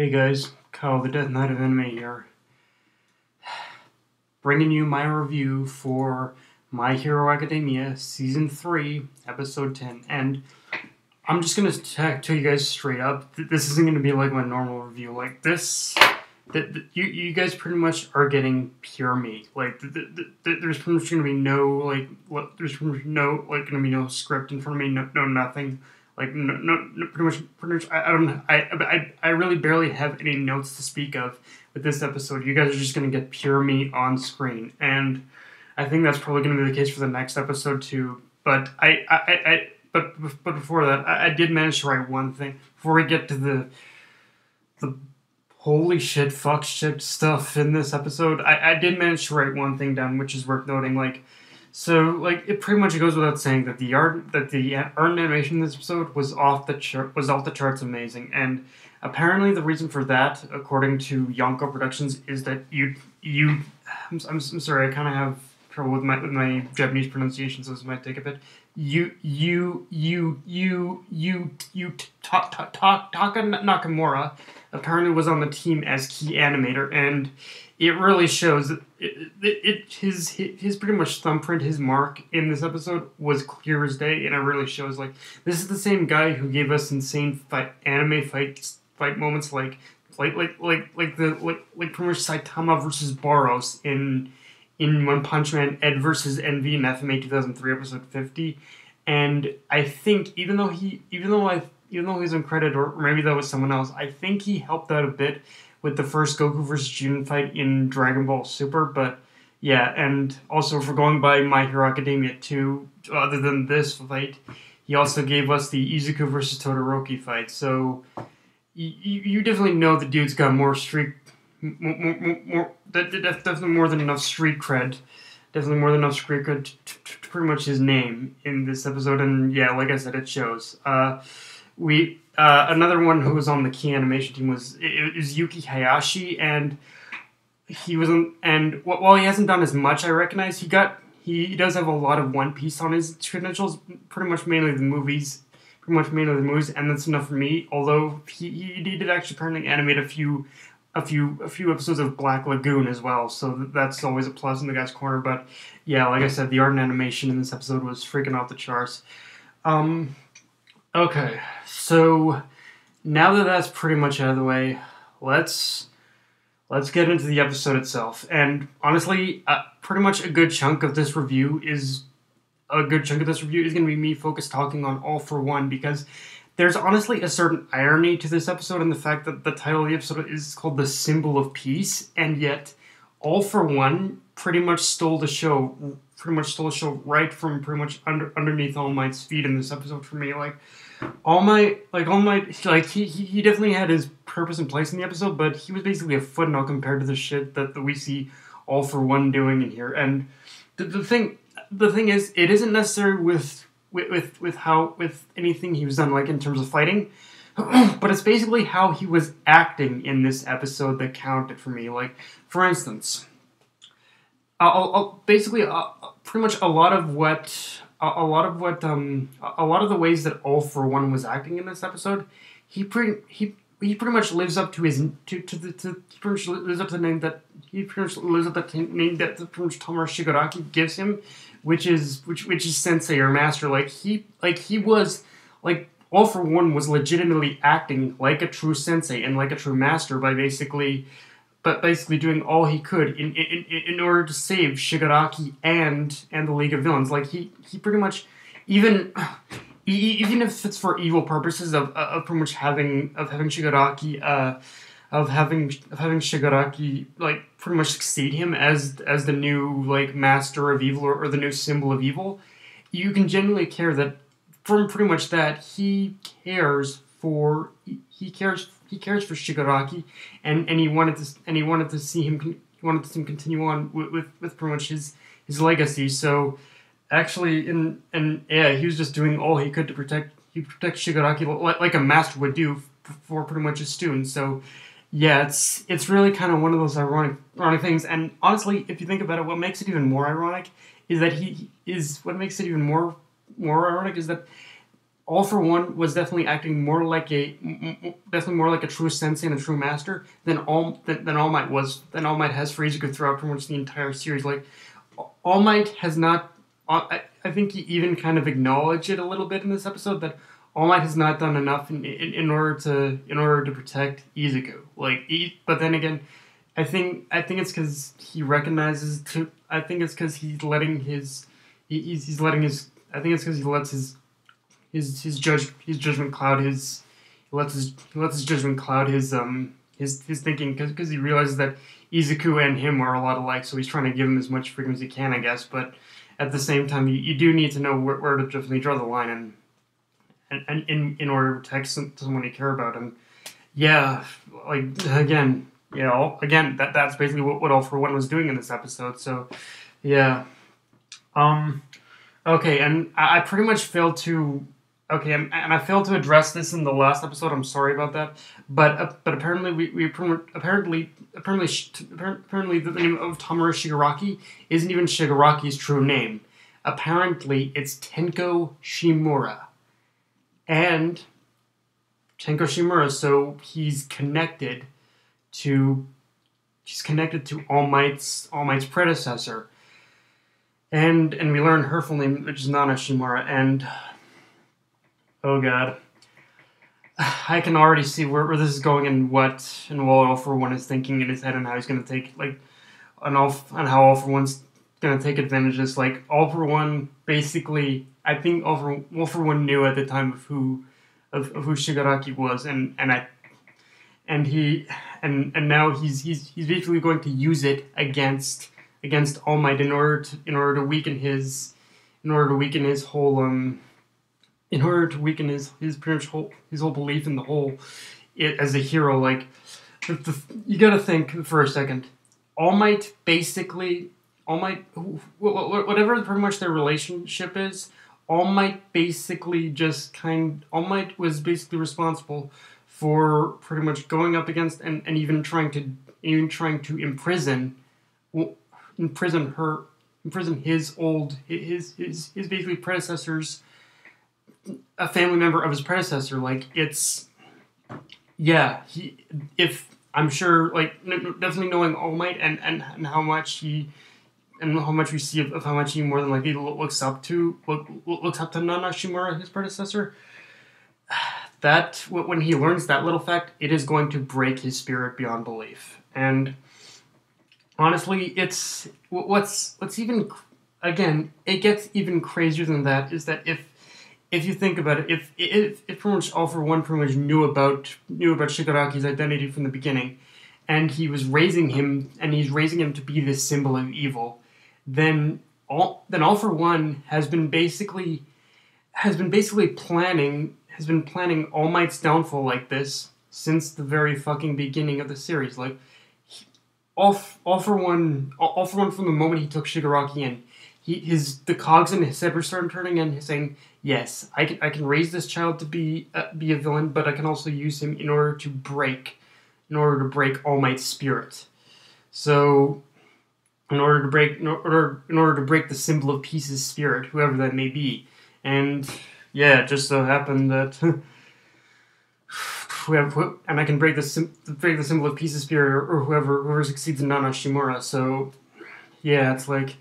Hey guys, Kyle the Death Knight of Anime here, bringing you my review for My Hero Academia Season 3, Episode 10, and I'm just going to tell you guys straight up, this isn't going to be like my normal review, like this, you guys pretty much are getting pure me, like, there's pretty much going to be no, like, there's no, like, going to be no script in front of me, no nothing. Like, no, pretty much, I really barely have any notes to speak of with this episode. You guys are just going to get pure me on screen. And I think that's probably going to be the case for the next episode, too. But but before that, I did manage to write one thing. Before we get to the holy shit, fuck shit stuff in this episode, I did manage to write one thing down, which is worth noting, like, so, like, it pretty much goes without saying that the art and animation in this episode was off the charts amazing, and apparently the reason for that, according to Yonko Productions, is that I'm sorry, I kind of have trouble with my Japanese pronunciation, so this might take a bit. Taka Nakamura apparently was on the team as key animator, and it really shows that his pretty much thumbprint, his mark in this episode was clear as day, and it really shows, like, this is the same guy who gave us insane anime fight moments, like pretty much Saitama versus Boros in One Punch Man, Ed versus Envy in FMA 2003 episode 50, and I think even though he's on credit, or maybe that was someone else, I think he helped out a bit with the first Goku vs. Jun fight in Dragon Ball Super, but yeah, and also for going by My Hero Academia 2, other than this fight, he also gave us the Izuku vs. Todoroki fight, so you definitely know the dude's got definitely more than enough street cred, to pretty much his name in this episode, and yeah, like I said, it shows. Another one who was on the key animation team is Yuki Hayashi, and he wasn't. And while he hasn't done as much, I recognize he does have a lot of One Piece on his credentials. Pretty much mainly the movies, and that's enough for me. Although he did actually apparently animate a few episodes of Black Lagoon as well, so that's always a plus in the guy's corner. But yeah, like I said, the art and animation in this episode was freaking off the charts. Okay, so now that that's pretty much out of the way, let's get into the episode itself. And honestly, pretty much a good chunk of this review is going to be me focused talking on All for One, because there's honestly a certain irony to this episode in the fact that the title of the episode is called The Symbol of Peace, and yet All for One pretty much stole the show right from pretty much underneath All Might's feet in this episode for me. Like, All Might, like, he definitely had his purpose and place in the episode, but he was basically a footnote compared to the shit that we see All for One doing in here. And the thing is, it isn't necessary with anything he was done, like in terms of fighting, but it's basically how he was acting in this episode that counted for me. Like, for instance, a lot of the ways that All for One was acting in this episode, he pretty much lives up to his name that Tomura Shigaraki gives him, which is sensei or master. Like All for One was legitimately acting like a true sensei and like a true master by basically doing all he could in order to save Shigaraki and the League of Villains. Like, he pretty much, even if it's for evil purposes of pretty much having Shigaraki, like, pretty much succeed him as the new, like, master of evil or the new symbol of evil, you can genuinely care that from pretty much that he cares for Shigaraki, and he wanted to see him continue on with pretty much his legacy. So actually, he was just doing all he could to protect Shigaraki like a master would do for pretty much his students. So yeah, it's really kind of one of those ironic things. And honestly, if you think about it, what makes it even more ironic is that All for One was definitely acting more like a true sensei and a true master than All Might has for Izuku throughout pretty much the entire series. Like, All Might has not. I think he even kind of acknowledged it a little bit in this episode that All Might has not done enough in order to protect Izuku. Like, but then again, I think it's because he recognizes too. I think it's because he's letting his I think it's because he lets his judgment cloud his he lets his judgment cloud his thinking, because he realizes that Izuku and him are a lot alike, so he's trying to give him as much freedom as he can, I guess. But at the same time, you do need to know where to definitely draw the line and in order to protect someone you care about. And yeah, like again, you know, again that's basically what All for One was doing in this episode. So yeah, okay, and I pretty much failed to. Okay, and I failed to address this in the last episode. I'm sorry about that, but apparently apparently the name of Tomura Shigaraki isn't even Shigaraki's true name. Apparently, it's Tenko Shimura, and Tenko Shimura. So he's connected to All Might's predecessor, and we learn her full name, which is Nana Shimura, and. Oh god, I can already see where this is going and what All for One is thinking in his head and how he's gonna take how All for One's gonna take advantage of this. Like, All for One basically, I think All for One knew at the time of who Shigaraki was, and now he's basically going to use it against All Might in order to weaken his pretty much whole belief in the whole it as a hero. Like, you gotta think for a second. All Might, whatever pretty much their relationship is, All Might was basically responsible for pretty much going up against and even trying to imprison his basically predecessors. A family member of his predecessor. Like, it's, yeah, I'm sure, like, definitely knowing All Might and how much we see of how much he more than likely looks up to Nana Shimura, his predecessor. That when he learns that little fact, it is going to break his spirit beyond belief. And honestly, it's what's even, again, it gets even crazier than that, is that if you think about it, if pretty much All for One pretty much knew about Shigaraki's identity from the beginning, and he's raising him to be this symbol of evil, then All for One has been basically planning All Might's downfall like this since the very fucking beginning of the series. Like, All for One from the moment he took Shigaraki in, the cogs in his head were starting turning, and he's saying, yes, I can raise this child to be a villain, but I can also use him in order to break All Might's spirit. So, in order to break the symbol of peace's spirit, whoever that may be. And yeah, it just so happened that and I can break the symbol of peace's spirit, or whoever succeeds in Nana Shimura. So yeah, it's like.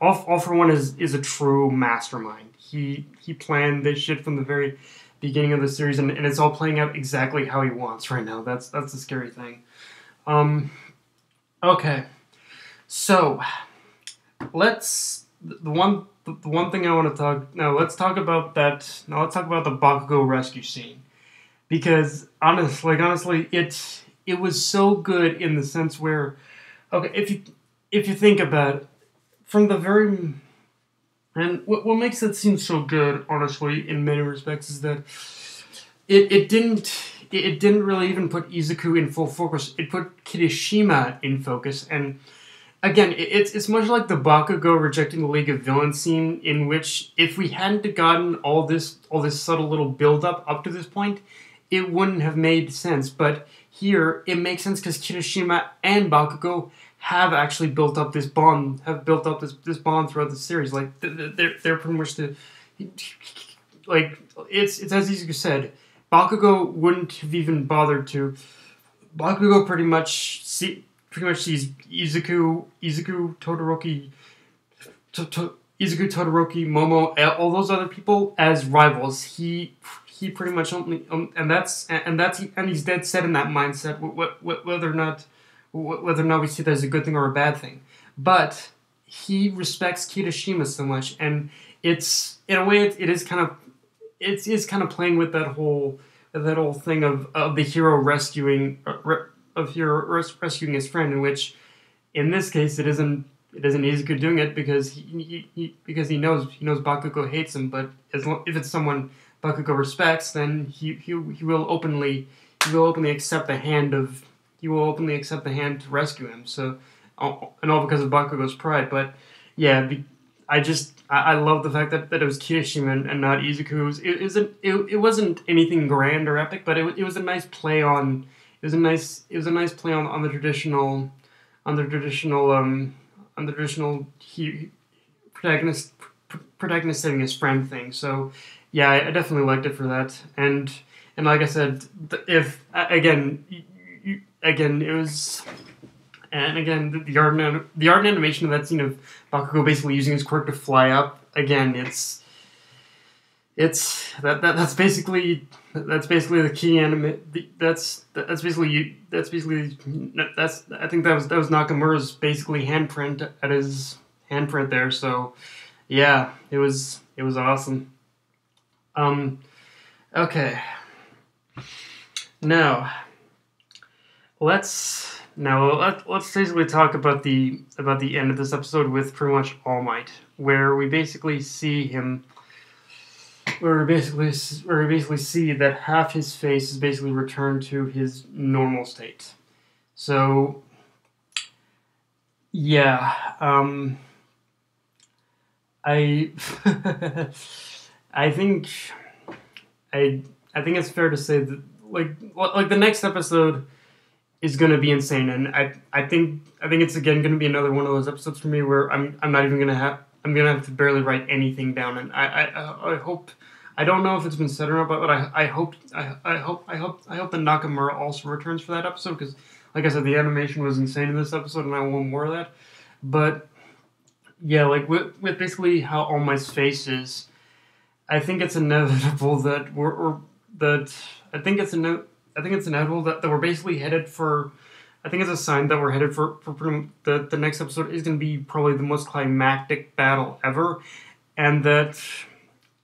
All for One is a true mastermind. He planned this shit from the very beginning of the series, and it's all playing out exactly how he wants right now. That's the scary thing. Okay, so the one thing I want to talk now. Let's talk about the Bakugo rescue scene, because honestly, it was so good in the sense where, okay, if you think about it. From the very... And what makes that scene so good, honestly, in many respects, is that it didn't really even put Izuku in full focus. It put Kirishima in focus. And again, it's much like the Bakugo rejecting the League of Villains scene, in which if we hadn't gotten all this subtle little build-up up to this point, it wouldn't have made sense. But here, it makes sense because Kirishima and Bakugo have actually built up this bond throughout the series. Like, they're pretty much the like, it's as Izuku said, Bakugo wouldn't have even bothered to. Bakugo pretty much sees Izuku, Todoroki, Momo, all those other people as rivals. He pretty much only and he's dead set in that mindset. Whether or not we see that as a good thing or a bad thing, but he respects Kirishima so much, and it's in a way it is kind of playing with that whole thing of the hero rescuing his friend, in which in this case it isn't Izuku doing it because he knows Bakugo hates him, but if it's someone Bakugo respects, then he will openly accept the hand to rescue him. So, and all because of Bakugo's pride. But yeah, I love the fact that it was Kirishima and not Izuku. It wasn't anything grand or epic, but it was a nice play on the traditional protagonist saving his friend thing. So yeah, I definitely liked it for that. And like I said, the art and animation of that scene of Bakugo basically using his quirk to fly up. Again, I think that was Nakamura's basically handprint at his handprint there. So yeah, it was awesome. Okay. Now let's basically talk about the end of this episode with pretty much All Might, where we basically see that half his face is basically returned to his normal state. So yeah, I think it's fair to say that like the next episode is going to be insane, and I think it's again going to be another one of those episodes for me where I'm going to have to barely write anything down, and I hope I don't know if it's been said or not, but I hope that Nakamura also returns for that episode, because like I said, the animation was insane in this episode, and I want more of that. But yeah, like with basically how All Might's face is, I think it's inevitable that we're basically headed for. I think it's a sign that we're headed for the next episode is going to be probably the most climactic battle ever, and that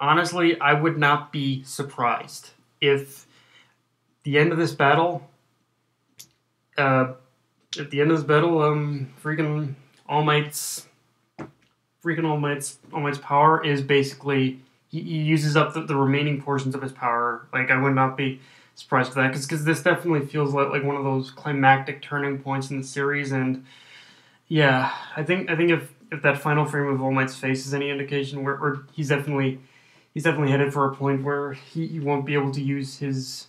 honestly I would not be surprised if the end of this battle, freaking All Might's power is basically. He uses up the remaining portions of his power. Like, I would not be surprised for that, because this definitely feels like one of those climactic turning points in the series. And yeah, I think if that final frame of All Might's face is any indication, where he's definitely headed for a point where he won't be able to use his.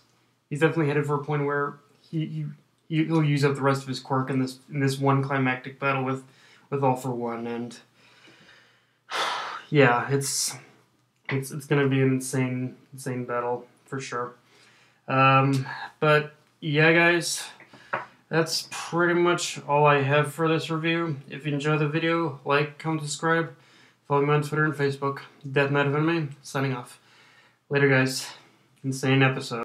He's definitely headed for a point where he'll use up the rest of his quirk in this one climactic battle with All for One. And yeah, It's gonna be an insane battle for sure. But yeah, guys, that's pretty much all I have for this review. If you enjoyed the video, like, comment, subscribe, follow me on Twitter and Facebook. Death Knight of Anime, signing off. Later, guys. Insane episode.